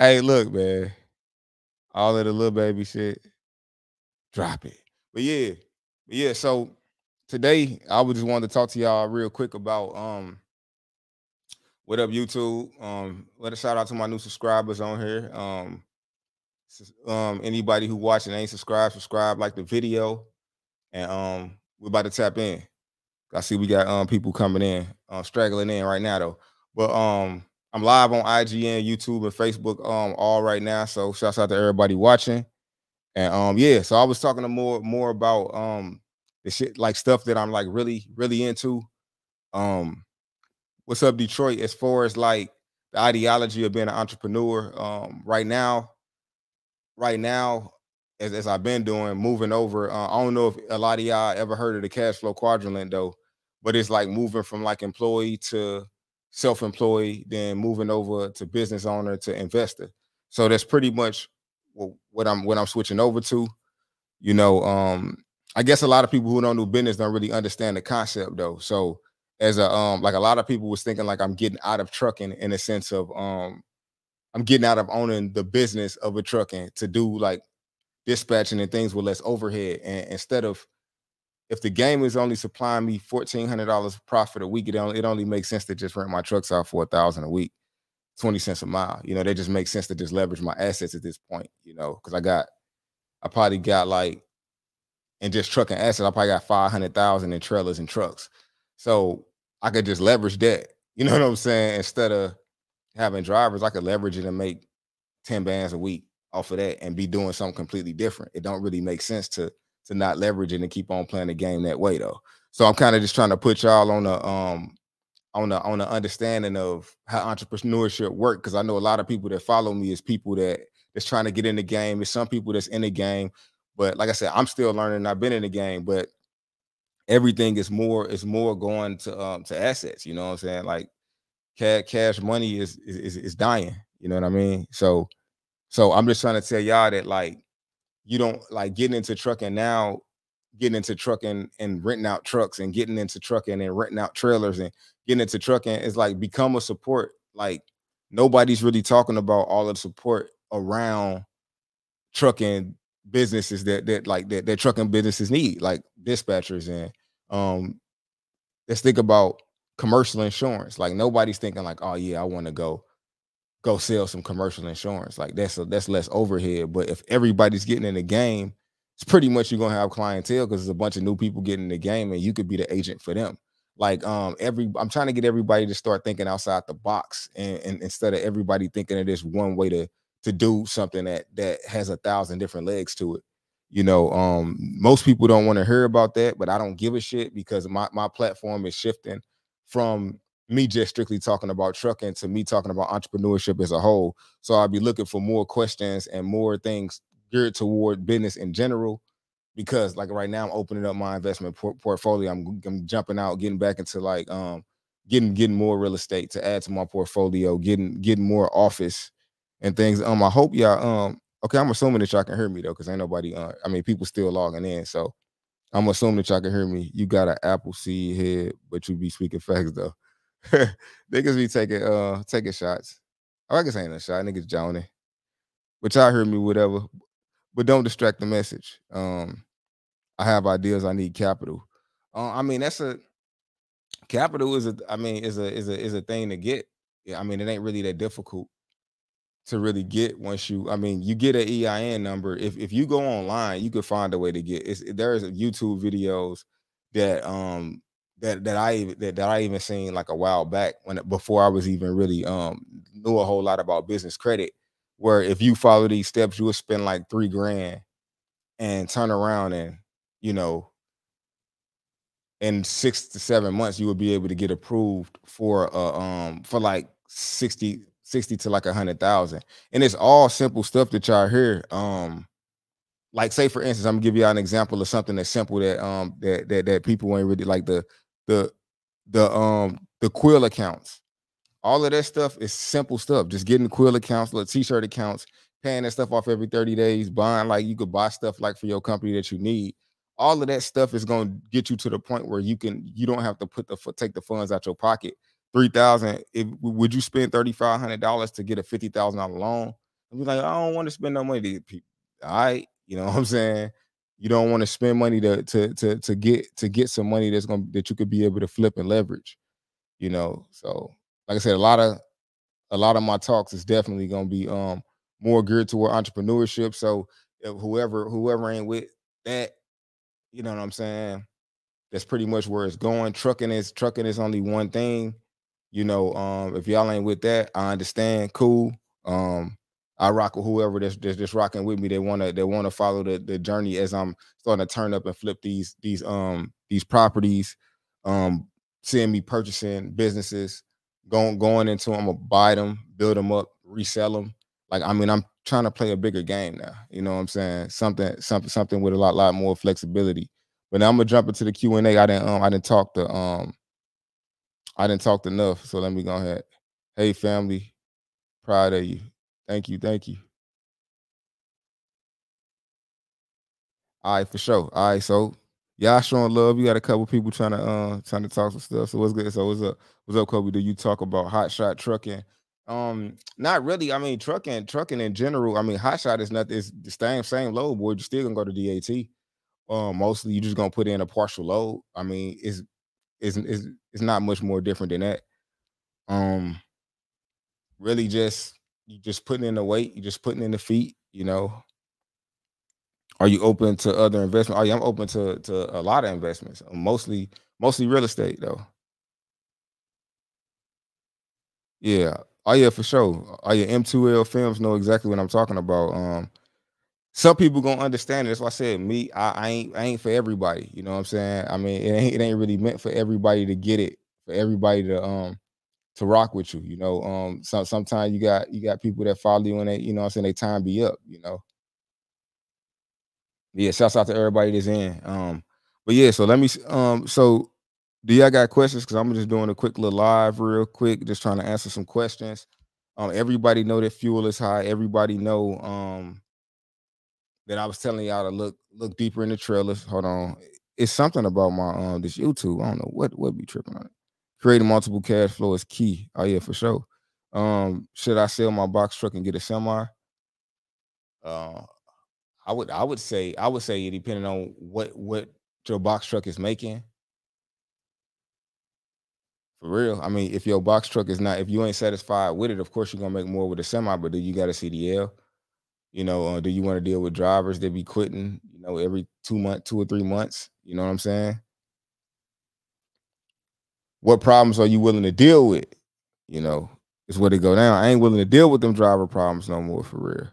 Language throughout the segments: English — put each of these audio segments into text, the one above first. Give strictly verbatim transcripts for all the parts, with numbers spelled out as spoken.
Hey, look, man. All of the little baby shit. Drop it. But yeah. But yeah, so today I would just want to talk to y'all real quick about um what up, YouTube. Um, let a shout out to my new subscribers on here. Um, um anybody who watching ain't subscribed, subscribe, like the video. And um, we're about to tap in. I see we got um people coming in, um, straggling in right now though. But um, I'm live on I G N, YouTube, and Facebook um all right now. So shouts out to everybody watching. And um, yeah, so I was talking to more more about um the shit, like stuff that I'm like really, really into. Um, what's up, Detroit, as far as like the ideology of being an entrepreneur. Um, right now, right now. As, as I've been doing, moving over. Uh, I don't know if a lot of y'all ever heard of the Cashflow Quadrant though, but it's like moving from like employee to self-employed, then moving over to business owner to investor. So that's pretty much what I'm what I'm switching over to. You know, um, I guess a lot of people who don't do business don't really understand the concept though. So as a um, like a lot of people was thinking like I'm getting out of trucking in a sense of um, I'm getting out of owning the business of a trucking to do like dispatching and things with less overhead. And instead of, if the game is only supplying me fourteen hundred dollars profit a week, it only, it only makes sense to just rent my trucks out for a thousand dollars a week, twenty cents a mile. You know, they just make sense to just leverage my assets at this point, you know, because I got, I probably got like, and just trucking assets, I probably got five hundred thousand in trailers and trucks. So I could just leverage that. You know what I'm saying? Instead of having drivers, I could leverage it and make ten bands a week off of that and be doing something completely different. It don't really make sense to to not leverage it and keep on playing the game that way though. So I'm kind of just trying to put y'all on a um on a on an understanding of how entrepreneurship work, because I know a lot of people that follow me is people that that's trying to get in the game. There's some people that's in the game, but like I said, I'm still learning. I've been in the game, but everything is more is more going to um to assets. You know what I'm saying? Like cash cash money is is is dying. You know what I mean? So. So I'm just trying to tell y'all that like, you don't like getting into trucking now, getting into trucking and renting out trucks and getting into trucking and renting out trailers and getting into trucking is like become a support. Like nobody's really talking about all of the support around trucking businesses that that like that, that trucking businesses need, like dispatchers and um. Let's think about commercial insurance. Like nobody's thinking like, oh yeah, I want to go. go sell some commercial insurance. Like that's a, that's less overhead. But if everybody's getting in the game, it's pretty much you're gonna have clientele because there's a bunch of new people getting in the game and you could be the agent for them. Like um every I'm trying to get everybody to start thinking outside the box and, and instead of everybody thinking of this one way to to do something that that has a thousand different legs to it. You know, um most people don't want to hear about that, but I don't give a shit because my my platform is shifting from me just strictly talking about trucking to me talking about entrepreneurship as a whole. So I'll be looking for more questions and more things geared toward business in general, because like right now I'm opening up my investment por portfolio. I'm, I'm jumping out, getting back into like, um, getting, getting more real estate to add to my portfolio, getting, getting more office and things. Um, I hope y'all, um, okay. I'm assuming that y'all can hear me though. Cause ain't nobody, uh, I mean, people still logging in. So I'm assuming that y'all can hear me. You got an apple seed head, but you be speaking facts though. Niggas be taking uh taking shots. Oh, I guess I ain't a shot. Niggas joning. But y'all heard me, whatever. But don't distract the message. Um, I have ideas. I need capital. Uh, I mean, that's a capital is a. I mean, is a is a is a thing to get. Yeah, I mean, it ain't really that difficult to really get once you. I mean, you get an E I N number. If if you go online, you could find a way to get. It's, there is YouTube videos that um. That that I that, that I even seen like a while back when before I was even really um knew a whole lot about business credit, where if you follow these steps, you would spend like three grand and turn around and you know in six to seven months you would be able to get approved for uh um for like sixty to like a hundred thousand. And it's all simple stuff that y'all hear. Um like say for instance, I'm gonna give y'all an example of something that's simple that um that that that people ain't really like the The the um the Quill accounts, all of that stuff is simple stuff. Just getting Quill accounts, little T-shirt accounts, paying that stuff off every thirty days, buying like you could buy stuff like for your company that you need. All of that stuff is gonna get you to the point where you can you don't have to put the take the funds out your pocket. Three thousand. Would you spend thirty five hundred dollars to get a fifty thousand dollar loan? I'd be like, I don't want to spend no money to get people. All right, you know what I'm saying? You don't want to spend money to to to to get to get some money that's gonna that you could be able to flip and leverage, you know. So like I said, a lot of a lot of my talks is definitely gonna be um more geared toward entrepreneurship. So if whoever whoever ain't with that, you know what I'm saying? That's pretty much where it's going. Trucking is trucking is only one thing, you know. Um, if y'all ain't with that, I understand. Cool. Um, I rock with whoever that's that's just rocking with me. They wanna they wanna follow the, the journey as I'm starting to turn up and flip these these um these properties, um seeing me purchasing businesses, going going into them, I'm gonna buy them, build them up, resell them. Like I mean, I'm trying to play a bigger game now. You know what I'm saying? Something something something with a lot lot more flexibility. But now I'm gonna jump into the Q and A. I didn't um I didn't talk to um I didn't talk enough. So let me go ahead. Hey family, proud of you. Thank you, thank you. All right, for sure. All right, so y'all showing love. You got a couple people trying to uh trying to talk some stuff. So what's good? So what's up? What's up, Coby? Do you talk about hot shot trucking? Um, not really. I mean, trucking, trucking in general. I mean, hot shot is nothing. It's the same same load, boy. You're still gonna go to D A T. Um, mostly you're just gonna put in a partial load. I mean, it's it's it's, it's not much more different than that. Um, really just. You just putting in the weight, you just putting in the feet, you know. Are you open to other investments? Oh, yeah, I'm open to, to a lot of investments, mostly mostly real estate though. Yeah. Oh yeah, for sure. Oh yeah, M two L Films know exactly what I'm talking about. Um, some people gonna understand it. That's why I said me, I, I ain't I ain't for everybody. You know what I'm saying? I mean, it ain't it ain't really meant for everybody to get it, for everybody to um to rock with you, you know. Um, so, sometimes you got you got people that follow you and they, you know what I'm saying, they time be up, you know. Yeah, shouts out to everybody that's in. Um, but yeah, so let me um so do y'all got questions? Cause I'm just doing a quick little live real quick, just trying to answer some questions. Um, everybody know that fuel is high, everybody know um that I was telling y'all to look look deeper in the trailers. Hold on, it's something about my um this YouTube. I don't know what what be tripping on it. Creating multiple cash flow is key. Oh yeah, for sure. Um, should I sell my box truck and get a semi? Uh, I would. I would say. I would say, depending on what what your box truck is making. For real. I mean, if your box truck is not, if you ain't satisfied with it, of course you're gonna make more with a semi. But then you got a C D L. You know, uh, do you want to deal with drivers that be quitting? You know, every two month, two or three months. You know what I'm saying? What problems are you willing to deal with? You know, is where they go down. I ain't willing to deal with them driver problems no more, for real.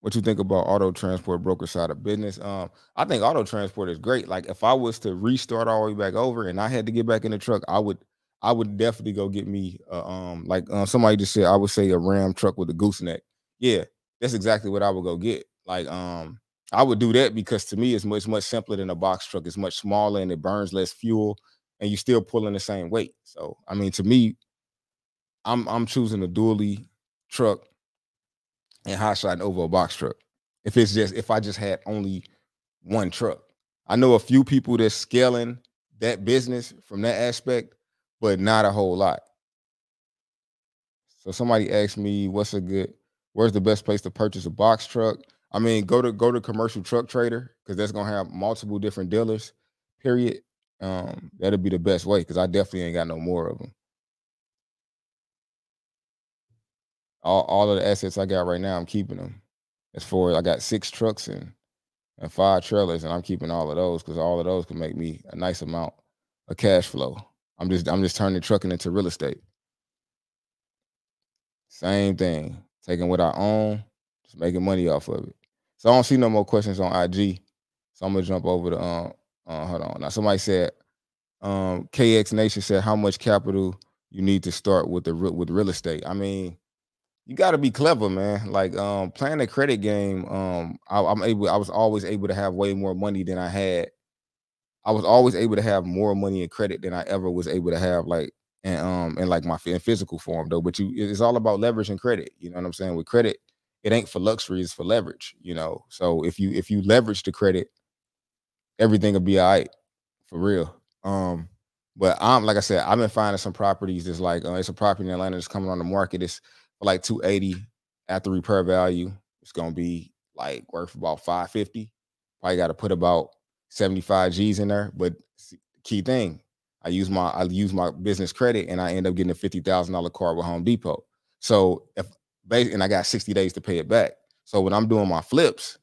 What you think about auto transport broker side of business? Um, I think auto transport is great. Like if I was to restart all the way back over and I had to get back in the truck, I would, I would definitely go get me, uh, um, like uh, somebody just said, I would say a Ram truck with a gooseneck. Yeah, that's exactly what I would go get. Like, um, I would do that because to me, it's much, much simpler than a box truck. It's much smaller and it burns less fuel and you're still pulling the same weight. So, I mean, to me, I'm I'm choosing a dually truck and hot shot over a box truck. If it's just, if I just had only one truck. I know a few people that's scaling that business from that aspect, but not a whole lot. So somebody asked me, what's a good, where's the best place to purchase a box truck? I mean, go to go to Commercial Truck Trader because that's gonna have multiple different dealers. Period. Um, that'll be the best way because I definitely ain't got no more of them. All all of the assets I got right now, I'm keeping them. As far as I got six trucks and and five trailers, and I'm keeping all of those because all of those can make me a nice amount of cash flow. I'm just I'm just turning trucking into real estate. Same thing, taking what I own, just making money off of it. So I don't see no more questions on I G. So I'm gonna jump over to um uh, hold on. Now somebody said um K X Nation said how much capital you need to start with the with real estate. I mean, you gotta be clever, man. Like um playing the credit game, um I, I'm able I was always able to have way more money than I had. I was always able to have more money in credit than I ever was able to have, like and um in like my in physical form though. But you it's all about leverage and credit, you know what I'm saying? With credit, it ain't for luxury, it's for leverage, you know. So if you if you leverage the credit, everything will be all right, for real. Um, but I'm like I said, I've been finding some properties that's like uh, it's a property in Atlanta that's coming on the market. It's for like two eighty after repair value. It's gonna be like worth about five fifty. Probably got to put about seventy-five G's in there. But key thing, I use my I use my business credit and I end up getting a fifty thousand dollar car with Home Depot. So if and I got sixty days to pay it back. So when I'm doing my flips,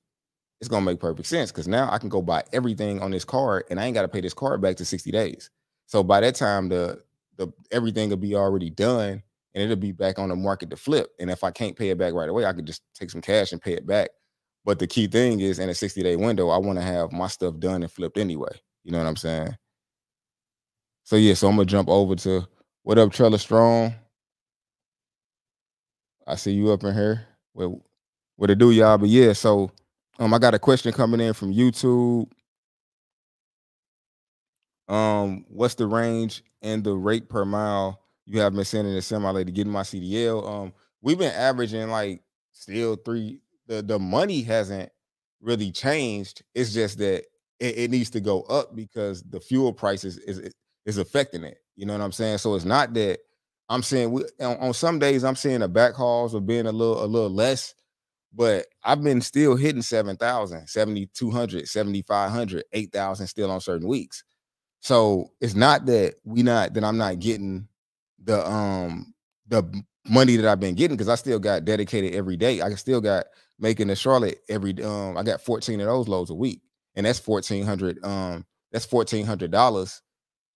it's gonna make perfect sense because now I can go buy everything on this card and I ain't got to pay this card back to sixty days. So by that time, the the everything will be already done and it'll be back on the market to flip. And if I can't pay it back right away, I could just take some cash and pay it back. But the key thing is, in a sixty day window, I want to have my stuff done and flipped anyway. You know what I'm saying? So yeah, so I'm gonna jump over to what up, Trella Strong. I see you up in here. Well, what it do, y'all? But yeah, so um, I got a question coming in from YouTube. Um, what's the range and the rate per mile you have been sending a semi lady getting my C D L? Um, we've been averaging like still three. The the money hasn't really changed. It's just that it, it needs to go up because the fuel prices is, is is affecting it. You know what I'm saying? So it's not that I'm saying we on, on some days I'm seeing the back hauls are being a little a little less, but I've been still hitting seven thousand, seventy-two hundred, seventy-five hundred, eight thousand still on certain weeks. So it's not that we not that I'm not getting the um the money that I've been getting, because I still got dedicated every day. I still got making the Charlotte every um I got fourteen of those loads a week, and that's fourteen hundred um that's fourteen hundred dollars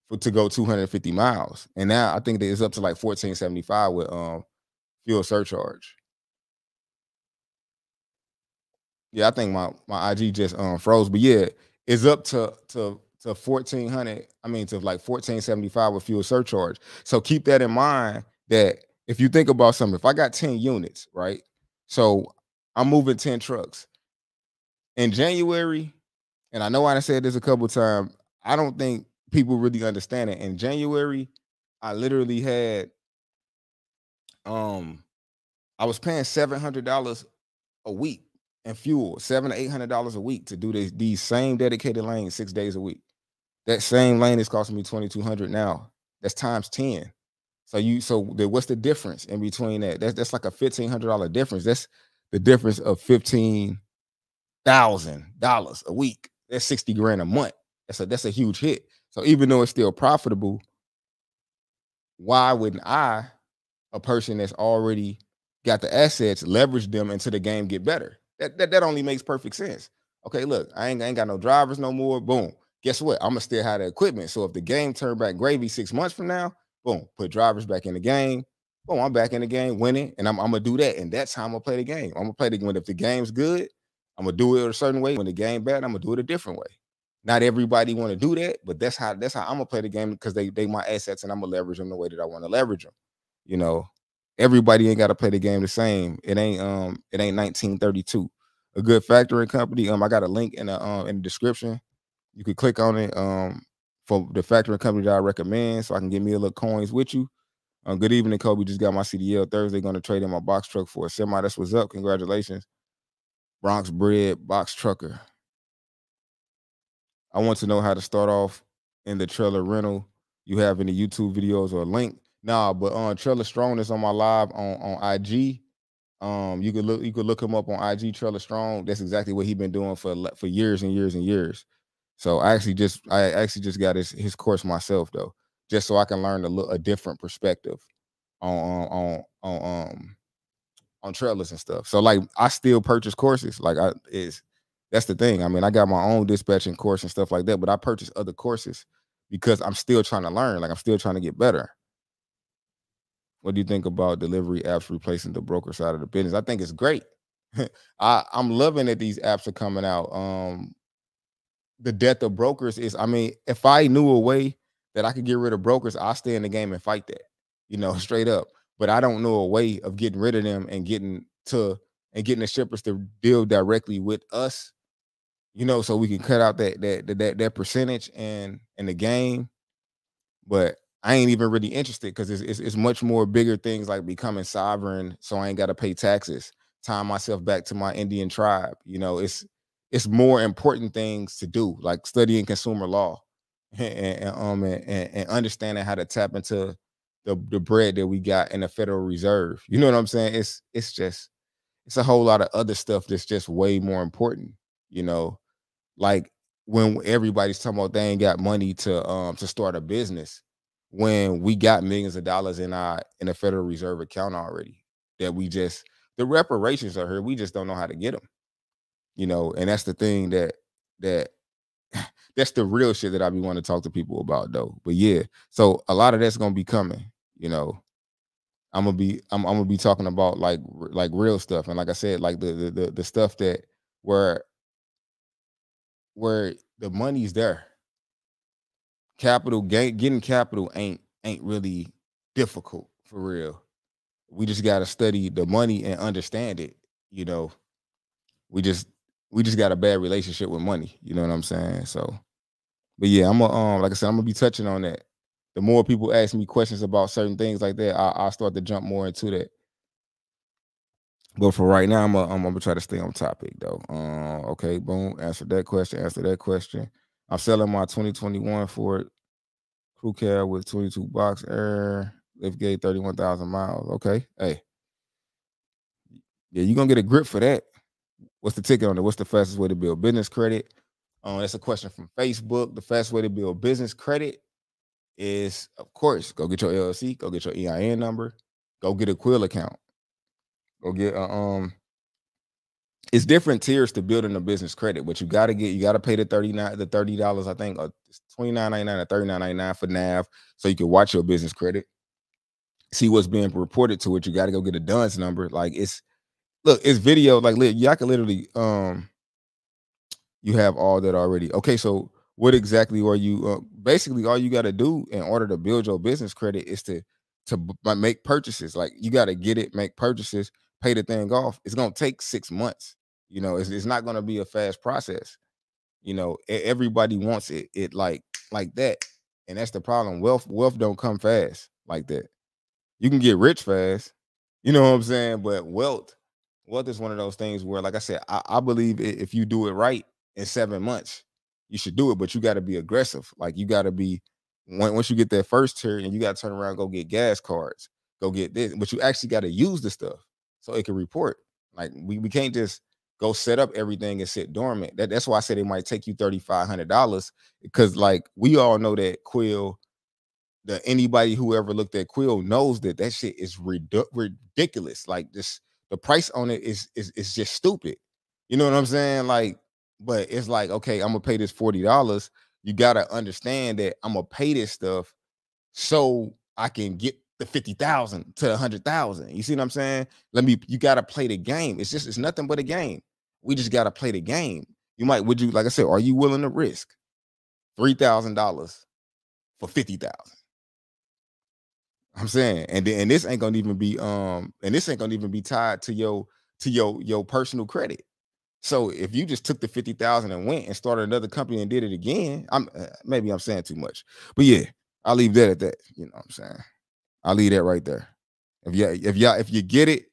for to go two hundred fifty miles, and now I think that it's up to like fourteen seventy-five with um fuel surcharge. Yeah, I think my my I G just um froze, but yeah, it's up to to to fourteen hundred, I mean to like fourteen seventy-five with fuel surcharge. So keep that in mind, that if you think about something, if I got ten units, right? So I'm moving ten trucks in January. And I know I said this a couple of times, I don't think people really understand it. In January, I literally had, um, I was paying seven hundred dollars a week in fuel, seven hundred to eight hundred dollars a week to do these, these same dedicated lanes six days a week. That same lane is costing me twenty-two hundred dollars now. That's times ten. So you, so the, what's the difference in between that? That's, that's like a fifteen hundred dollar difference. That's the difference of fifteen thousand dollars a week. That's sixty grand a month. That's a, that's a huge hit. So even though it's still profitable, why wouldn't I, a person that's already got the assets, leverage them until the game get better? That, that, that only makes perfect sense. Okay, look, I ain't, I ain't got no drivers no more. Boom. Guess what? I'm going to still have the equipment. So if the game turn back gravy six months from now, boom, put drivers back in the game. Boom, I'm back in the game winning, and I'm, I'm going to do that. And that's how I'm going to play the game. I'm going to play the game. If the game's good, I'm going to do it a certain way. When the game bad, I'm going to do it a different way. Not everybody want to do that, but that's how that's how I'm going to play the game, because they, they my assets, and I'm going to leverage them the way that I want to leverage them. You know, everybody ain't got to play the game the same. It ain't um it ain't nineteen thirty-two. A good factoring company. Um, I got a link in the um in the description. You could click on it um for the factoring company that I recommend, so I can get me a little coins with you. Um, good evening, Coby. Just got my C D L Thursday. Going to trade in my box truck for a semi. That's what's up. Congratulations, Bronx Bread Box Trucker. I want to know how to start off in the trailer rental. You have any YouTube videos or a link? Nah, but on um, Trailer Strong is on my live on, on I G. Um, you could look, you could look him up on I G, Trailer Strong. That's exactly what he's been doing for for years and years and years. So I actually just I actually just got his his course myself though, just so I can learn a look a different perspective on on on on um on trailers and stuff. So like I still purchase courses. Like I is that's the thing. I mean, I got my own dispatching course and stuff like that, but I purchase other courses because I'm still trying to learn. Like I'm still trying to get better. What do you think about delivery apps replacing the broker side of the business? I think it's great. I, I'm loving that these apps are coming out. Um, the death of brokers is, I mean, if I knew a way that I could get rid of brokers, I'll stay in the game and fight that, you know, straight up. But I don't know a way of getting rid of them and getting to and getting the shippers to deal directly with us, you know, so we can cut out that that that that percentage and in the game. But I ain't even really interested because it's, it's, it's much more bigger things like becoming sovereign, so I ain't got to pay taxes, tie myself back to my Indian tribe. You know, it's it's more important things to do, like studying consumer law and, and um and, and understanding how to tap into the the bread that we got in the Federal Reserve. You know what I'm saying? It's it's just it's a whole lot of other stuff that's just way more important. You know, like when everybody's talking about they ain't got money to um to start a business, when we got millions of dollars in our in the Federal Reserve account already, that we just the reparations are here. We just don't know how to get them. You know, and that's the thing that that. That's the real shit that I be wanting to talk to people about though. But yeah, so a lot of that's gonna be coming. You know, I'm gonna be I'm, I'm gonna be talking about like like real stuff, and like I said, like the the the, the stuff that where where the money's there. Capital gain, getting capital ain't ain't really difficult for real. We just gotta study the money and understand it. You know, we just. We just got a bad relationship with money. You know what I'm saying? So, but yeah, I'm a, um like I said, I'm gonna be touching on that. The more people ask me questions about certain things like that, I, I'll start to jump more into that. But for right now, I'm a, I'm gonna try to stay on topic though. Uh, okay, boom, answer that question, answer that question. I'm selling my twenty twenty-one Ford Crew Cab with twenty-two box air, lift gate, thirty-one thousand miles. Okay, hey, yeah, you're gonna get a grip for that. What's the ticket on it? What's the fastest way to build business credit? Um, that's a question from Facebook. The fastest way to build business credit is, of course, go get your L L C, go get your E I N number, go get a Quill account, go get a, um. It's different tiers to building a business credit, but you gotta get you gotta pay the thirty-nine, the thirty dollars, I think, or twenty-nine ninety-nine or thirty-nine ninety-nine for Nav, so you can watch your business credit, see what's being reported to it. You gotta go get a Duns number, like it's. Look, it's video, like y'all can literally, um, you have all that already. Okay, so what exactly are you, uh, basically all you got to do in order to build your business credit is to to make purchases. Like you got to get it, make purchases, pay the thing off. It's going to take six months. You know, it's, it's not going to be a fast process. You know, everybody wants it, it like, like that. And that's the problem. Wealth, wealth don't come fast like that. You can get rich fast, you know what I'm saying? But wealth, Wealth is one of those things where, like I said, I, I believe if you do it right in seven months, you should do it, but you got to be aggressive. Like you got to be, once you get that first tier and you got to turn around, go get gas cards, go get this, but you actually got to use the stuff so it can report. Like we, we can't just go set up everything and sit dormant. That, that's why I said it might take you thirty-five hundred dollars, because like we all know that Quill, the anybody who ever looked at Quill knows that that shit is redu ridiculous. Like this. The price on it is, is, is just stupid. You know what I'm saying? Like, but it's like, okay, I'm going to pay this forty dollars. You got to understand that I'm going to pay this stuff so I can get the fifty thousand to one hundred thousand. You see what I'm saying? Let me, you got to play the game. It's just, it's nothing but a game. We just got to play the game. You might, would you, like I said, are you willing to risk three thousand dollars for fifty thousand? I'm saying, and then and this ain't gonna even be um, and this ain't gonna even be tied to your to your your personal credit. So if you just took the fifty thousand and went and started another company and did it again, I'm uh, maybe I'm saying too much, but yeah, I'll leave that at that. You know what I'm saying? I'll leave that right there. If yeah, if y'all if you get it,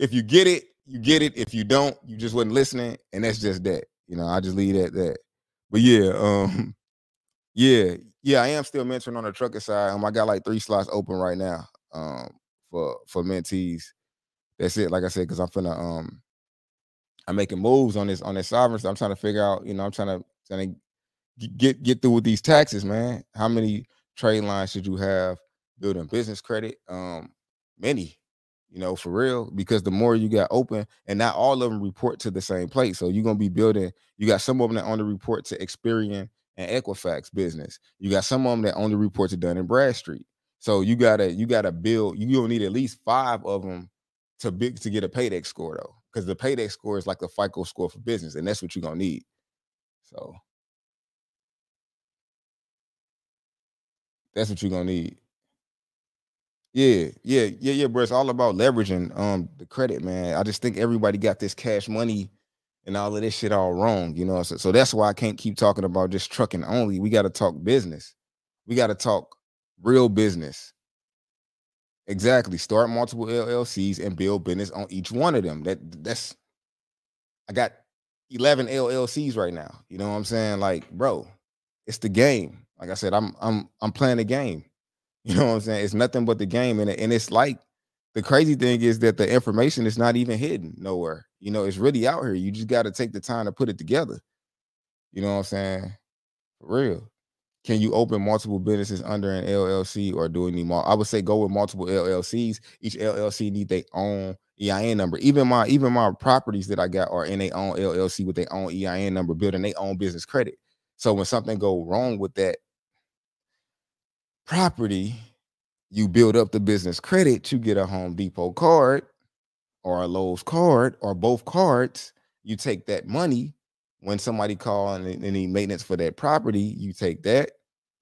if you get it, you get it. If you don't, you just wasn't listening, and that's just that. You know, I just leave that at that. But yeah, um, yeah. Yeah, I am still mentoring on the trucker side. Um, I got like three slots open right now um, for for mentees. That's it, like I said, because I'm finna um, I'm making moves on this on this sovereign stuff. I'm trying to figure out, you know, I'm trying to trying to get get through with these taxes, man. How many trade lines should you have building business credit? Um, many, you know, for real. Because the more you got open, and not all of them report to the same place. So you're gonna be building. You got some of them that only report to Experian and Equifax business. You got some of them that only report to Dun and Bradstreet. So you gotta you gotta build. You don't need at least five of them to big to get a Paydex score though, because the Paydex score is like the FICO score for business, and that's what you're gonna need. So that's what you're gonna need. Yeah, yeah, yeah, yeah, bro. It's all about leveraging um the credit, man. I just think everybody got this cash money and all of this shit all wrong, you know. So, so that's why I can't keep talking about just trucking only. We got to talk business. We got to talk real business. Exactly. Start multiple L L Cs and build business on each one of them. That that's. I got eleven L L Cs right now. You know what I'm saying? Like, bro, it's the game. Like I said, I'm I'm I'm playing the game. You know what I'm saying? It's nothing but the game. And, and it's like, the crazy thing is that the information is not even hidden nowhere. You know, it's really out here. You just got to take the time to put it together. You know what I'm saying? For real. Can you open multiple businesses under an L L C, or do any more? I would say go with multiple L L Cs. Each L L C need their own E I N number. Even my even my properties that I got are in their own L L C with their own E I N number, building their own business credit. So when something go wrong with that property, you build up the business credit to get a Home Depot card or a Lowe's card or both cards. You take that money. When somebody call and they need maintenance for that property, you take that.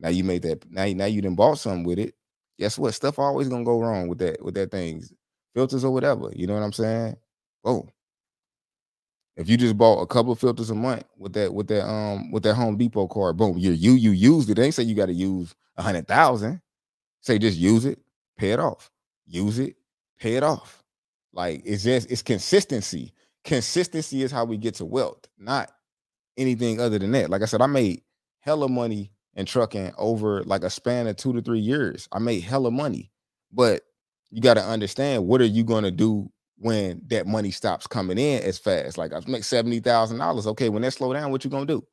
Now you made that. Now, now you done bought something with it. Guess what? Stuff always gonna go wrong with that, with that things, filters or whatever. You know what I'm saying? Oh, if you just bought a couple of filters a month with that, with that, um, with that Home Depot card, boom, you you you used it. They ain't say you got to use a hundred thousand. Say just use it, pay it off. Use it, pay it off. Like, it's just it's consistency. Consistency is how we get to wealth, not anything other than that. Like I said, I made hella money in trucking over like a span of two to three years. I made hella money, but you got to understand, what are you going to do when that money stops coming in as fast? Like, I make seventy thousand dollars. Okay, when that slow down, what you going to do?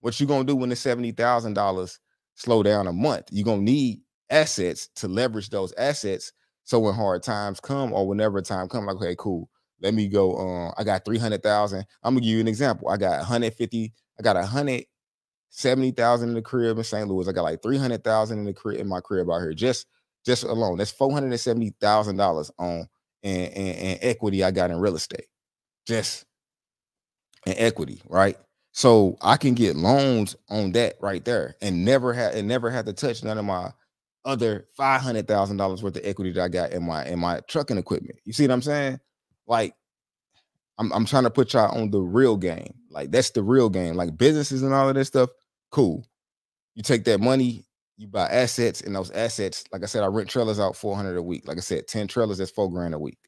What you going to do when the seventy thousand dollars slow down a month? You're going to need assets to leverage those assets. So when hard times come, or whenever time comes, like, okay, cool. Let me go. Um, I got three hundred thousand. I'm gonna give you an example. I got one hundred fifty. I got one hundred seventy thousand in the crib in Saint Louis. I got like three hundred thousand in the crib in my crib out here. Just, just alone. That's four hundred and seventy thousand dollars on and, and, and equity I got in real estate. Just in equity, right? So I can get loans on that right there, and never have and never have to touch none of my other five hundred thousand dollars worth of equity that I got in my in my trucking equipment. You see what I'm saying? Like, I'm, I'm trying to put y'all on the real game. Like, that's the real game. Like, businesses and all of that stuff, cool. You take that money, you buy assets, and those assets, like I said, I rent trailers out four hundred a week. Like I said, ten trailers, that's four grand a week.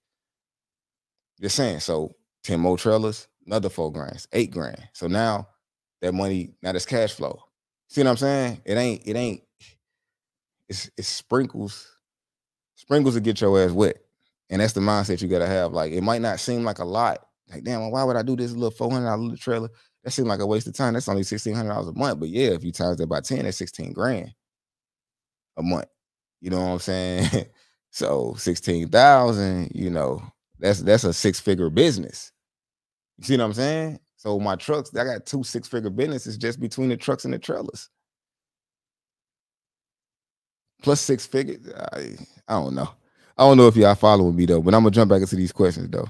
Just saying. So ten more trailers, another four grand, eight grand. So now that money, now that's cash flow. See what I'm saying? It ain't, it ain't, it's, it's sprinkles. Sprinkles to get your ass wet. And that's the mindset you got to have. Like, it might not seem like a lot. Like, damn, why would I do this little four hundred dollar little trailer? That seemed like a waste of time. That's only sixteen hundred dollars a month. But yeah, if you times that by ten, that's sixteen grand a month. You know what I'm saying? So sixteen thousand, you know, that's that's a six-figure business. You see what I'm saying? So my trucks, I got two six-figure businesses just between the trucks and the trailers. Plus six figures, I, I don't know. I don't know if y'all following me, though, but I'm going to jump back into these questions, though.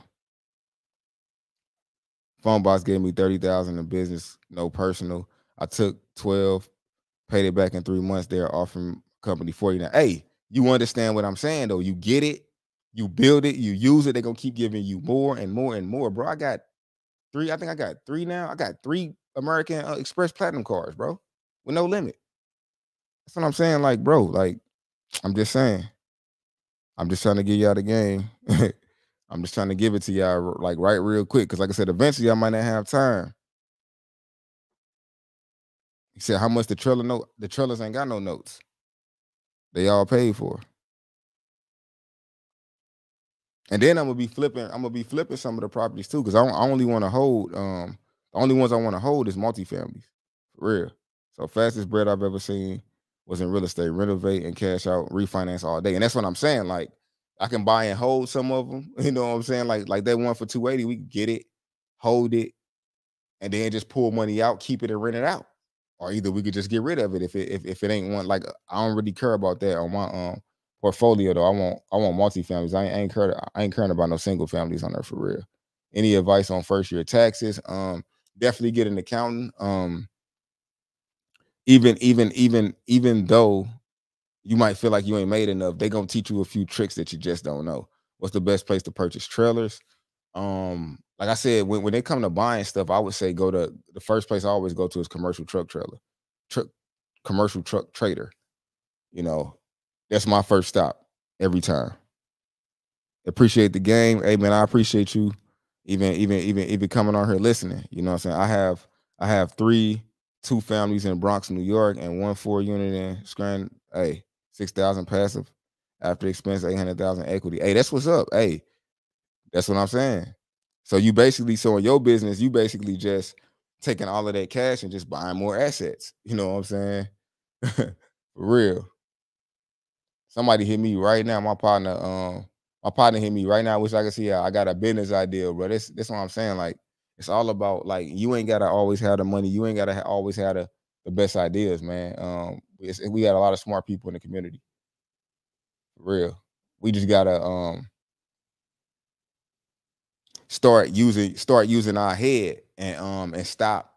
Phone box gave me thirty thousand dollars in business, no personal. I took twelve, paid it back in three months. They're offering company forty-nine. Hey, you understand what I'm saying, though. You get it. You build it. You use it. They're going to keep giving you more and more and more, bro. I got three. I think I got three now. I got three American uh, Express Platinum cards, bro, with no limit. That's what I'm saying. Like, bro, like, I'm just saying. I'm just trying to give y'all the game. I'm just trying to give it to y'all, like, right real quick. Because like I said, eventually I might not have time. He said, how much the trailer note? The trailers ain't got no notes. They all paid for. And then I'm going to be flipping. I'm going to be flipping some of the properties, too. Because I, I only want to hold. Um, the only ones I want to hold is multifamilies. For real. So fastest bread I've ever seen was in real estate, renovate and cash out, refinance all day. And that's what I'm saying. Like, I can buy and hold some of them. You know what I'm saying? Like, like that one for two eighty, we can get it, hold it, and then just pull money out, keep it and rent it out. Or either we could just get rid of it if it if, if it ain't one. Like, I don't really care about that on my um portfolio, though. I want I want multifamilies. I ain't, I ain't care I ain't caring about no single families on there for real. Any advice on first year taxes? Um, definitely get an accountant. Um Even, even, even, even though you might feel like you ain't made enough, they gonna teach you a few tricks that you just don't know. What's the best place to purchase trailers? Um, like I said, when, when they come to buying stuff, I would say go to the first place I always go to is Commercial Truck Trailer, Tr Commercial Truck Trader. You know, that's my first stop every time. Appreciate the game. Hey man, I appreciate you even, even, even, even coming on here listening. You know what I'm saying? I have, I have three. Two families in Bronx, New York, and one four unit in Scranton. Hey, six thousand passive after expense, eight hundred thousand equity. Hey, that's what's up. Hey, that's what I'm saying. So you basically, so in your business, you basically just taking all of that cash and just buying more assets. You know what I'm saying? For real. Somebody hit me right now. My partner, um, my partner hit me right now. I wish I could see how I got a business idea, bro. That's, that's what I'm saying. Like, it's all about, like, you ain't got to always have the money. You ain't got to ha always have the, the best ideas, man. Um, it's, we got a lot of smart people in the community. For real. We just got to um, start using start using our head and um and stop.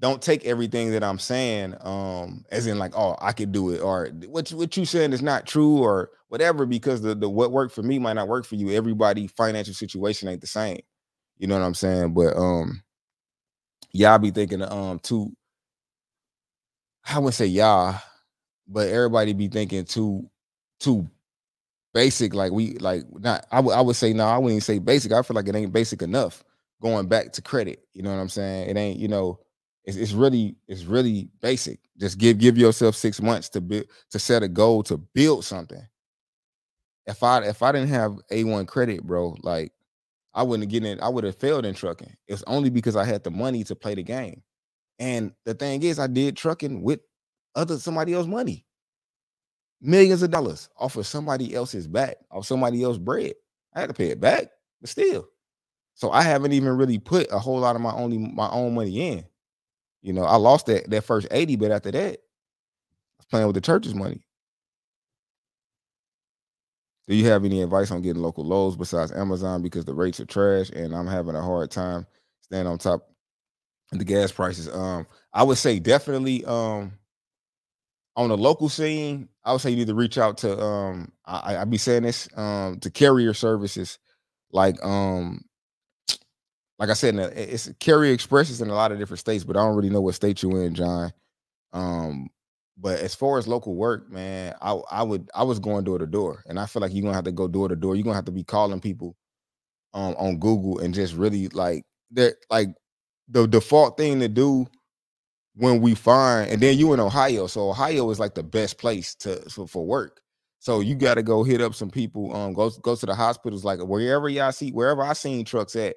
Don't take everything that I'm saying um as in like, oh, I could do it, or what what you saying is not true or whatever, because the the what worked for me might not work for you. Everybody financial situation ain't the same. You know what I'm saying? But um y'all be thinking um too, I wouldn't say y'all, but everybody be thinking too too basic, like we like not I would I would say no, nah, I wouldn't even say basic. I feel like it ain't basic enough going back to credit. You know what I'm saying? It ain't, you know, It's, it's really it's really basic. Just give give yourself six months to build, to set a goal to build something. If I if I didn't have A one credit, bro, like I wouldn't get in. I would have failed in trucking. It's only because I had the money to play the game. And the thing is, I did trucking with other somebody else's money, millions of dollars off of somebody else's back, off somebody else's bread. I had to pay it back, but still. So I haven't even really put a whole lot of my only my own money in. You know, I lost that, that first eighty, but after that, I was playing with the church's money. Do you have any advice on getting local Lowe's besides Amazon, because the rates are trash and I'm having a hard time staying on top of the gas prices? Um, I would say definitely um, on the local scene, I would say you need to reach out to, um, I, I be saying this, um, to carrier services like, um, Like I said, it's Carrier Express is in a lot of different states, but I don't really know what state you're in, John. Um, but as far as local work, man, I I would I was going door to door, and I feel like you're gonna have to go door to door. You're gonna have to be calling people um, on Google and just really like that. Like the default thing to do when we find, and then you in Ohio, so Ohio is like the best place to for, for work. So you got to go hit up some people. Um, go go to the hospitals, like wherever y'all see wherever I seen trucks at.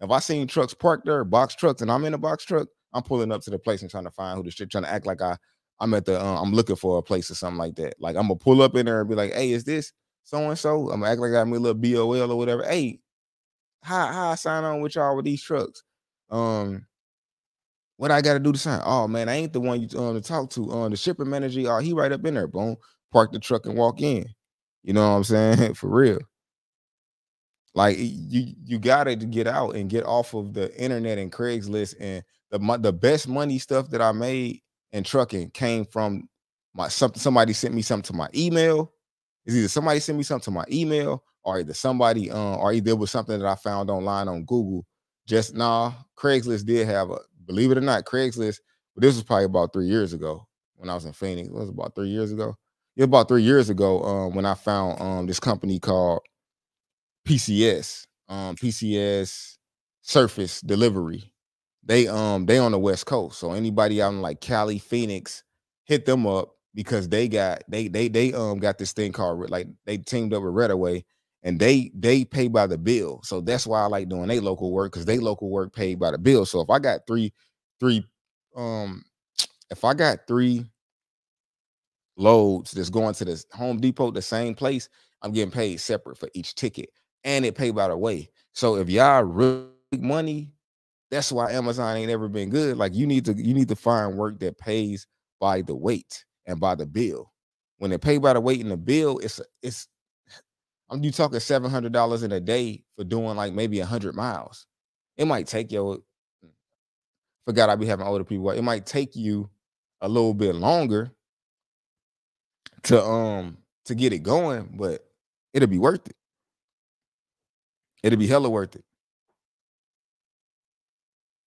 If I seen trucks parked there, box trucks, and I'm in a box truck, I'm pulling up to the place and trying to find who the shit, trying to act like I, I'm at the, uh, I'm looking for a place or something like that. Like I'm gonna pull up in there and be like, "Hey, is this so and so?" I'm gonna act like I'm a little B O L or whatever. Hey, how how I sign on with y'all with these trucks? Um, what I gotta do to sign? Oh man, I ain't the one you um, to talk to. Um, the shipping manager, oh, he right up in there. Boom, park the truck and walk in. You know what I'm saying? For real. Like you, you gotta get out and get off of the internet and Craigslist, and the the best money stuff that I made in trucking came from my something. Somebody sent me something to my email. It's either somebody sent me something to my email, or either somebody, um, or either it was something that I found online on Google. Just nah, Craigslist did have a, believe it or not, Craigslist. But this was probably about three years ago when I was in Phoenix. It was about three years ago. It was about three years ago um, when I found um, this company called P C S, um, P C S Surface Delivery. They um they on the West Coast, so anybody out in like Cali, Phoenix, hit them up because they got they they they um got this thing called like they teamed up with Redaway, and they they pay by the bill. So that's why I like doing they local work, because they local work paid by the bill. So if I got three three um if I got three loads that's going to this Home Depot, the same place, I'm getting paid separate for each ticket. And it pay by the way. So if y'all really make money, that's why Amazon ain't ever been good. Like you need to you need to find work that pays by the weight and by the bill. When they pay by the weight and the bill, it's it's I'm you talking seven hundred dollars in a day for doing like maybe a hundred miles. It might take your forgot I be having older people. It might take you a little bit longer to um to get it going, but it'll be worth it. It'll be hella worth it.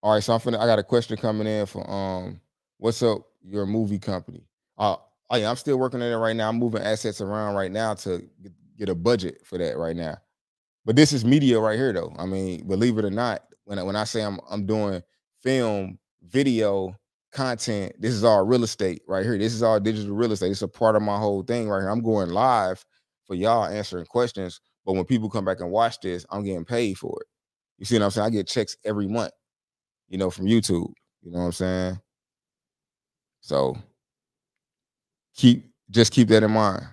All right, so I'm finna, I got a question coming in for um, what's up your movie company? Uh, oh yeah, I'm still working on it right now. I'm moving assets around right now to get a budget for that right now. But this is media right here, though. I mean, believe it or not, when I, when I say I'm I'm doing film, video, content. This is all real estate right here. This is all digital real estate. It's a part of my whole thing right here. I'm going live for y'all answering questions, but when people come back and watch this, I'm getting paid for it. You see what I'm saying? I get checks every month, you know, from YouTube. You know what I'm saying? So keep just keep that in mind.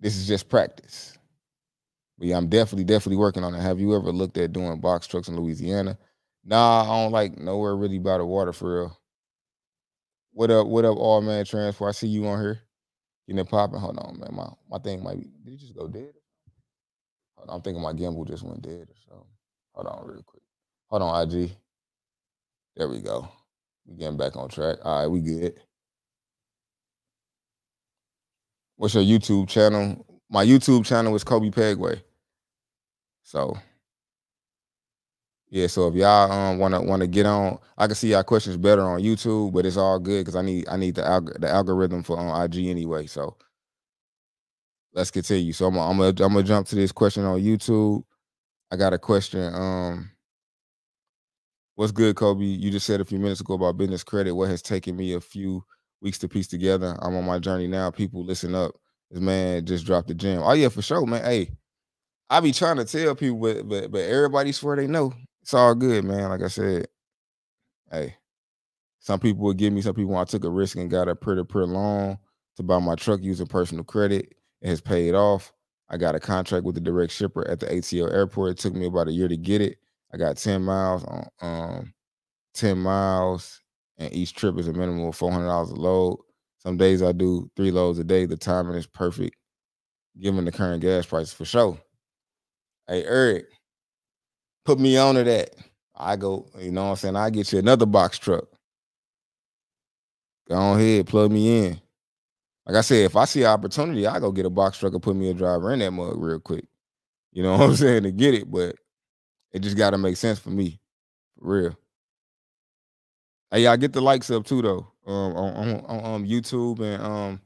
This is just practice. But yeah, I'm definitely, definitely working on it. Have you ever looked at doing box trucks in Louisiana? Nah, I don't like nowhere really by the water for real. What up, what up, all man transport? I see you on here. You know, popping. Hold on, man. My my thing might be, did it just go dead? Hold on, I'm thinking my gimbal just went dead or something. Hold on real quick. Hold on, I G. There we go. We're getting back on track. All right, we good. What's your YouTube channel? My YouTube channel is Coby Pegway. So yeah, so if y'all um wanna wanna get on, I can see y'all questions better on YouTube, but it's all good because I need I need the alg the algorithm for on I G anyway. So let's continue. So I'm I'm gonna, I'm gonna jump to this question on YouTube. I got a question. Um, what's good, Coby? You just said a few minutes ago about business credit. What has taken me a few weeks to piece together? I'm on my journey now. People, listen up. This man just dropped the gem. Oh yeah, for sure, man. Hey, I be trying to tell people, but but but everybody swear they know. It's all good, man. Like I said, hey, some people would give me, some people I took a risk and got a peer-to-peer loan to buy my truck using personal credit. It has paid off. I got a contract with the direct shipper at the A T L airport. It took me about a year to get it. I got ten miles on um, ten miles, and each trip is a minimum of four hundred dollars a load. Some days I do three loads a day. The timing is perfect, given the current gas prices, for sure. Hey, Eric, put me on to that. I go, you know what I'm saying? I get you another box truck. Go on ahead, plug me in. Like I said, if I see an opportunity, I go get a box truck and put me a driver in that mug real quick. You know what I'm saying? To get it, but it just got to make sense for me. For real. Hey, y'all get the likes up too, though. Um, on, on, on, on YouTube and um,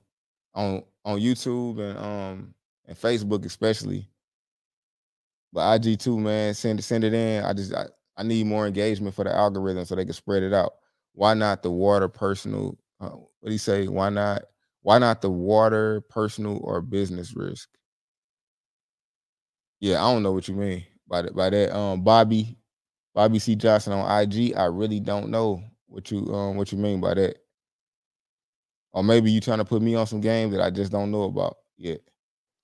on on YouTube and um, and Facebook especially. But I G too, man. Send send it in. I just I, I need more engagement for the algorithm so they can spread it out. Why not the water personal? Uh, what do you say? Why not? Why not the water personal or business risk? Yeah, I don't know what you mean by that. By that, um, Bobby, Bobby C Johnson on I G. I really don't know what you um what you mean by that. Or maybe you trying to put me on some game that I just don't know about yet.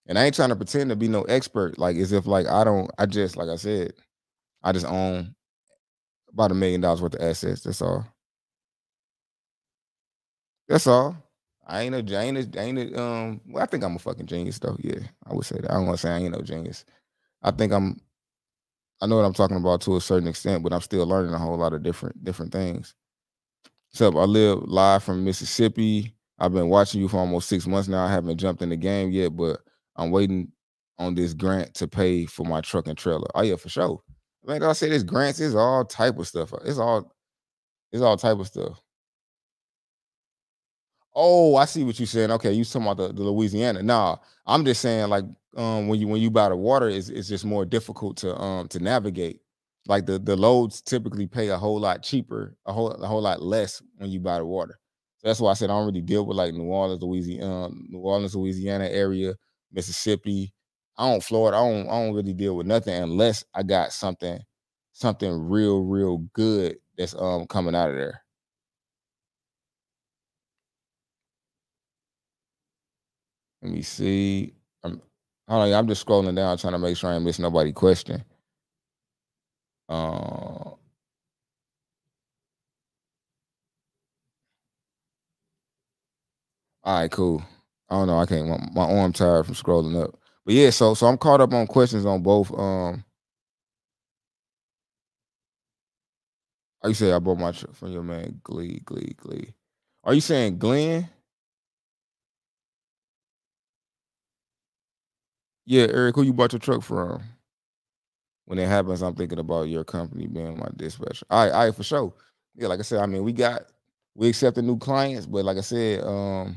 And I ain't trying to pretend to be no expert. Like, as if, like, I don't, I just, like I said, I just own about a million dollars worth of assets. That's all. That's all. I ain't a, I ain't a, I ain't a, um, well, I think I'm a fucking genius, though. Yeah, I would say that. I don't want to say I ain't no genius. I think I'm, I know what I'm talking about to a certain extent, but I'm still learning a whole lot of different, different things. So I live live from Mississippi. I've been watching you for almost six months now. I haven't jumped in the game yet, but I'm waiting on this grant to pay for my truck and trailer. Oh yeah, for sure. Man, I say this grants is all type of stuff. It's all, it's all type of stuff. Oh, I see what you're saying. Okay, you talking about the, the Louisiana? Nah, I'm just saying like um, when you when you buy the water, it's it's just more difficult to um to navigate. Like the the loads typically pay a whole lot cheaper, a whole a whole lot less when you buy the water. So that's why I said I don't really deal with like New Orleans, Louisiana, um, New Orleans, Louisiana area. Mississippi, I don't Florida. I don't. I don't really deal with nothing unless I got something, something real, real good that's um coming out of there. Let me see. I'm. Hold on. I'm just scrolling down, trying to make sure I ain't miss nobody's question. Uh, all right. Cool. I don't know. I can't. My, my arm tired from scrolling up. But yeah, so so I'm caught up on questions on both. Um, are you saying I bought my truck from your man Glee, Glee, Glee? Are you saying Glenn? Yeah, Eric, who you bought your truck from? When it happens, I'm thinking about your company being my dispatcher. All right, all right, for sure. Yeah, like I said, I mean, we got we accepted new clients, but like I said, um.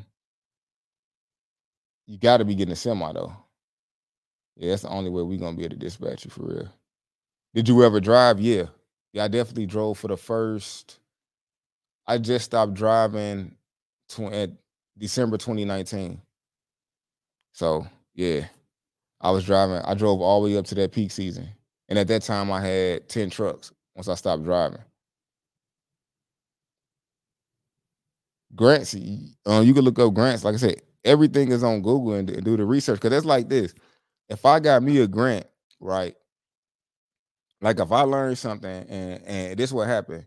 You got to be getting a semi, though. Yeah, that's the only way we're going to be able to dispatch you, for real. Did you ever drive? Yeah. yeah, I definitely drove for the first. I just stopped driving to, at December twenty nineteen. So yeah, I was driving. I drove all the way up to that peak season, and at that time I had ten trucks. Once I stopped driving, grants. Um, you can look up grants. Like I said, everything is on Google and, and do the research, because it's like this. If I got me a grant, right? Like if I learned something, and and this is what happened.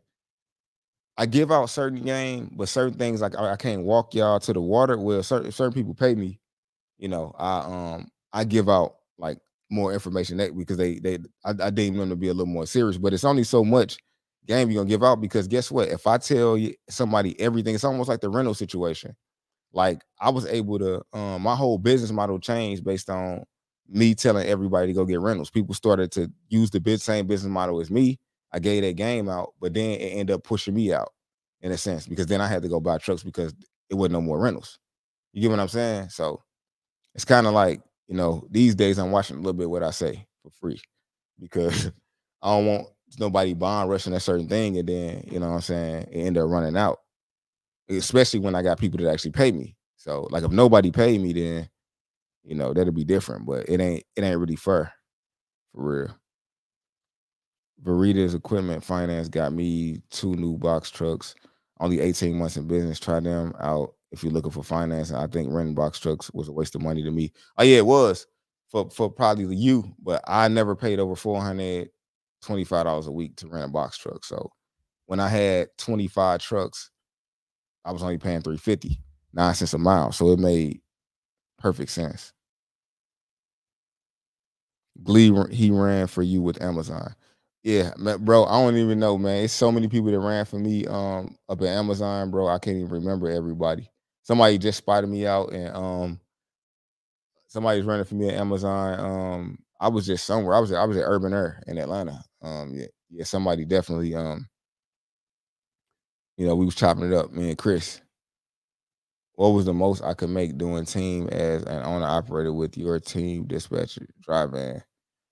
I give out certain game, but certain things like I, I can't walk y'all to the water. Well, certain certain people pay me. You know, I um I give out like more information that because they they I, I deem them to be a little more serious. But it's only so much game you're gonna give out, because guess what? If I tell you somebody everything, it's almost like the rental situation. Like I was able to, um, my whole business model changed based on me telling everybody to go get rentals. People started to use the same business model as me. I gave that game out, but then it ended up pushing me out in a sense, because then I had to go buy trucks because it wasn't no more rentals. You get what I'm saying? So it's kind of like, you know, these days I'm watching a little bit what I say for free, because I don't want nobody bond rushing a certain thing. And then, you know what I'm saying, it ended up running out, especially when I got people that actually pay me. So like if nobody paid me, then, you know, that'll be different, but it ain't it ain't really fair, for real. Veritas Equipment Finance got me two new box trucks. Only eighteen months in business. Try them out if you're looking for finance. And I think renting box trucks was a waste of money to me. Oh yeah, it was for for probably you, but I never paid over four hundred twenty-five dollars a week to rent a box truck. So when I had twenty-five trucks, I was only paying three fifty nine cents a mile. So it made perfect sense. Glee, he ran for you with Amazon. Yeah, man, bro, I don't even know, man. It's so many people that ran for me um, up at Amazon, bro. I can't even remember everybody. Somebody just spotted me out, and um, somebody's running for me at Amazon. Um, I was just somewhere. I was at, I was at Urban Air in Atlanta. Um, yeah, yeah, somebody definitely. Um, you know, we was chopping it up, me and Chris. What was the most I could make doing team as an owner-operator with your team dispatcher driver?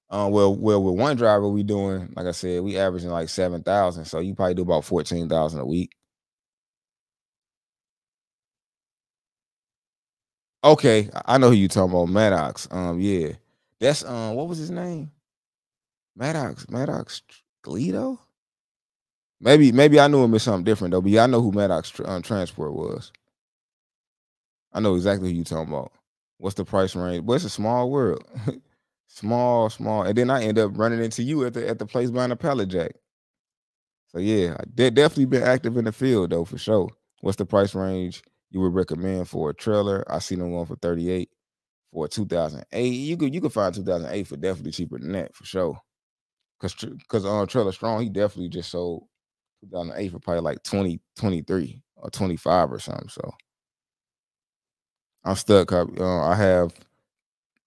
Um, well, well, with one driver, we doing, like I said, we averaging like seven thousand. So you probably do about fourteen thousand a week. Okay, I know who you talking about, Maddox. Um, yeah. That's, um, what was his name? Maddox, Maddox Gledo? Maybe, maybe I knew him as something different, though, but yeah, I know who Maddox um, Transport was. I know exactly who you're talking about. What's the price range? Well, it's a small world. small, small. And then I end up running into you at the at the place buying a pallet jack. So, yeah, I de definitely been active in the field, though, for sure. What's the price range you would recommend for a trailer? I seen them going for thirty-eight for a two thousand eight. You could, you could find two thousand eight for definitely cheaper than that, for sure. Because because on Trailer Strong, he definitely just sold two thousand eight for probably like twenty, twenty-three or twenty-five or something, so. I'm stuck. I, uh, I have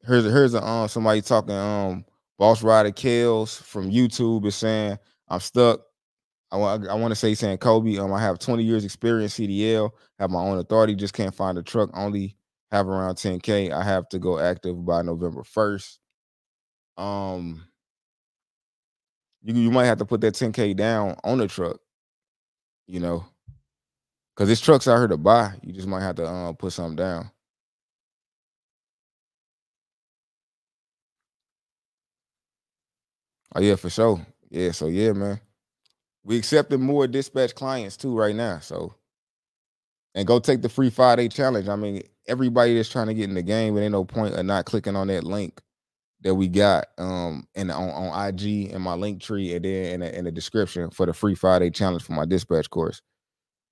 here's here's a, um somebody talking. Um, Boss Rider Kales from YouTube is saying I'm stuck. I want I want to say saying Coby. Um, I have twenty years experience C D L. Have my own authority. Just can't find a truck. Only have around ten K. I have to go active by November first. Um, you you might have to put that ten K down on the truck. You know, because there's trucks out here to buy. You just might have to um put something down. Oh, yeah, for sure. Yeah, so, yeah, man. We accepted more dispatch clients, too, right now. So, and go take the free five day challenge. I mean, everybody that's trying to get in the game, it ain't no point of not clicking on that link that we got um, and on, on I G and my link tree and then in the, in the description for the free five day challenge for my dispatch course.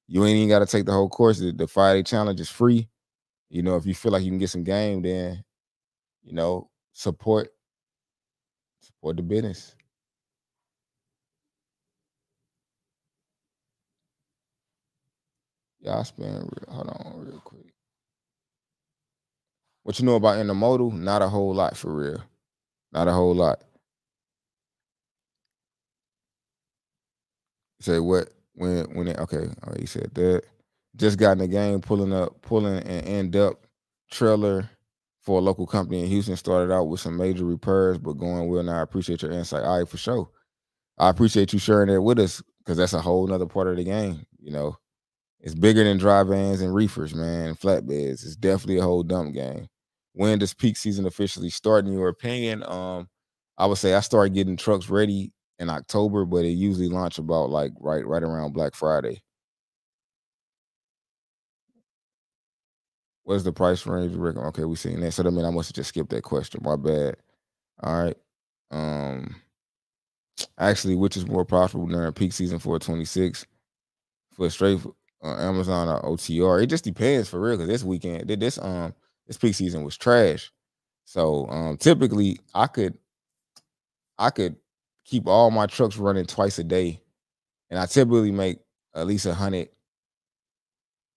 You ain't even got to take the whole course. The, the five day challenge is free. You know, if you feel like you can get some game, then, you know, support. Support the business. Y'all spend, hold on real quick. What you know about intermodal? Not a whole lot, for real. Not a whole lot. Say what? When, when it, okay, all right, you said that. Just got in the game, pulling up, pulling and end up trailer for a local company in Houston. Started out with some major repairs, but going well now. I appreciate your insight. All right, for sure. I appreciate you sharing it with us, because that's a whole nother part of the game. You know, it's bigger than dry vans and reefers, man, and flatbeds. It's definitely a whole dump game. When does peak season officially start, in your opinion? Um, I would say I started getting trucks ready in October, but it usually launch about like right, right around Black Friday. What's the price range? Okay, we seen that. So that mean I must have just skipped that question. My bad. All right. Um, actually, which is more profitable during peak season for a twenty-six for straight uh, Amazon or O T R? It just depends for real. Cause this weekend, this um, this peak season was trash. So um, typically, I could, I could keep all my trucks running twice a day, and I typically make at least a hundred.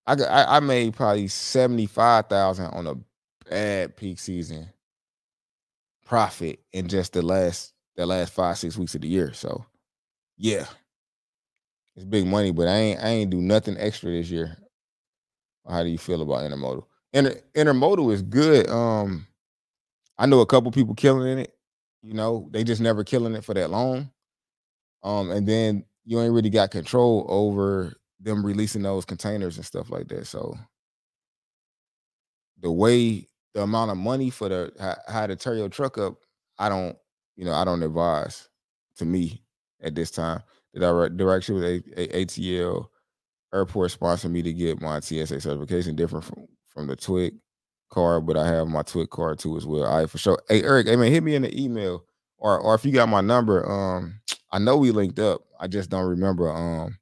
I I made probably seventy-five thousand on a bad peak season profit in just the last the last five six weeks of the year. So yeah, it's big money, but I ain't I ain't do nothing extra this year. How do you feel about intermodal? Inter, intermodal is good. Um, I know a couple people killing in it. You know, they just never killing it for that long. Um, and then you ain't really got control over them releasing those containers and stuff like that. So the way, the amount of money for the, how, how to tear your truck up, I don't, you know, I don't advise to me at this time. The direct, direction with a, a, ATL Airport sponsored me to get my T S A certification, different from, from the Twig card, but I have my Twig card too as well. All right, for sure. Hey, Eric, hey man, hit me in the email, or, or if you got my number, um, I know we linked up. I just don't remember, um,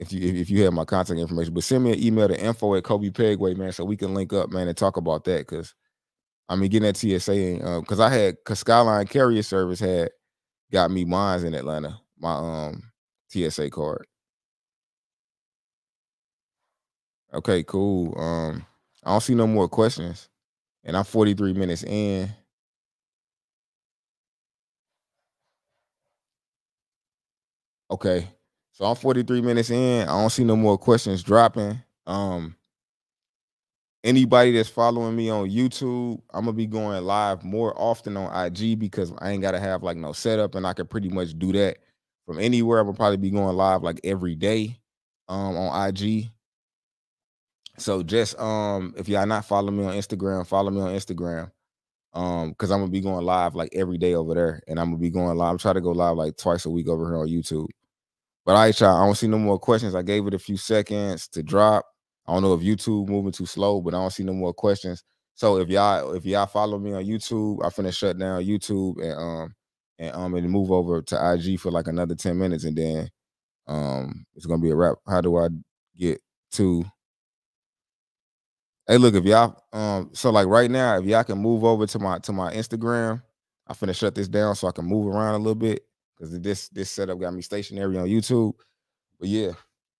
If you if you have my contact information, but send me an email to info at Coby Pegway, man, so we can link up, man, and talk about that. Because I mean, getting that T S A, because uh, I had because Skyline Carrier Service had got me mines in Atlanta, my um T S A card. Okay, cool. Um, I don't see no more questions, and I'm forty-three minutes in. Okay. So I'm forty-three minutes in. I don't see no more questions dropping. Um, anybody that's following me on YouTube, I'm going to be going live more often on I G because I ain't got to have like no setup, and I can pretty much do that from anywhere. I'm going to probably be going live like every day um, on I G. So just um, if y'all not following me on Instagram, follow me on Instagram um, because I'm going to be going live like every day over there. And I'm going to be going live. I'm trying to go live like twice a week over here on YouTube. But all right, y'all, I don't see no more questions. I gave it a few seconds to drop. I don't know if YouTube moving too slow, but I don't see no more questions. So if y'all if y'all follow me on YouTube, I finna shut down YouTube and um and um and move over to I G for like another ten minutes, and then um it's gonna be a wrap. How do I get to? Hey, look, if y'all um so like right now, if y'all can move over to my to my Instagram, I finna shut this down so I can move around a little bit. Because this this setup got me stationary on YouTube. But yeah.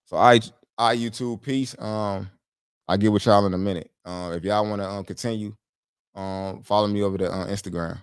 So I I YouTube peace. Um, I get with y'all in a minute. Um, if y'all want to um continue, um, follow me over to uh, Instagram.